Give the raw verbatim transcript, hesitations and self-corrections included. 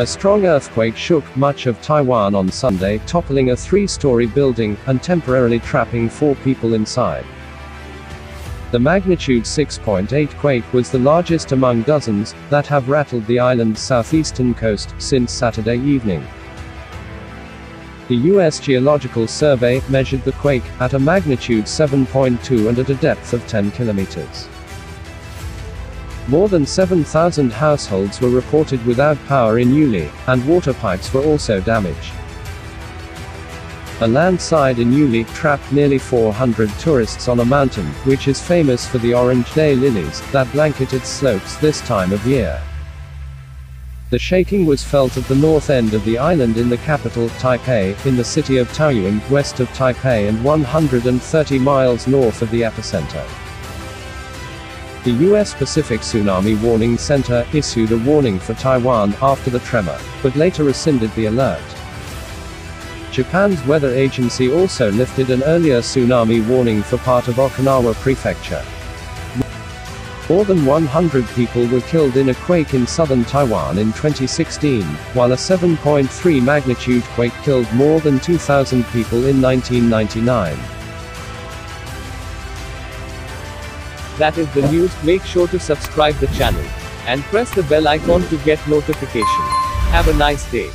A strong earthquake shook much of Taiwan on Sunday, toppling a three-story building and temporarily trapping four people inside. The magnitude six point eight quake was the largest among dozens that have rattled the island's southeastern coast since Saturday evening. The U S Geological Survey measured the quake at a magnitude seven point two and at a depth of ten kilometers. More than seven thousand households were reported without power in Yuli, and water pipes were also damaged. A landslide in Yuli trapped nearly four hundred tourists on a mountain, which is famous for the orange day lilies that blanket its slopes this time of year. The shaking was felt at the north end of the island in the capital, Taipei, in the city of Taoyuan, west of Taipei and one hundred thirty miles north of the epicenter. The U S Pacific Tsunami Warning Center issued a warning for Taiwan after the tremor, but later rescinded the alert. Japan's weather agency also lifted an earlier tsunami warning for part of Okinawa Prefecture. More than one hundred people were killed in a quake in southern Taiwan in twenty sixteen, while a seven point three magnitude quake killed more than two thousand people in nineteen ninety-nine. That is the news. Make sure to subscribe the channel and press the bell icon to get notification. Have a nice day.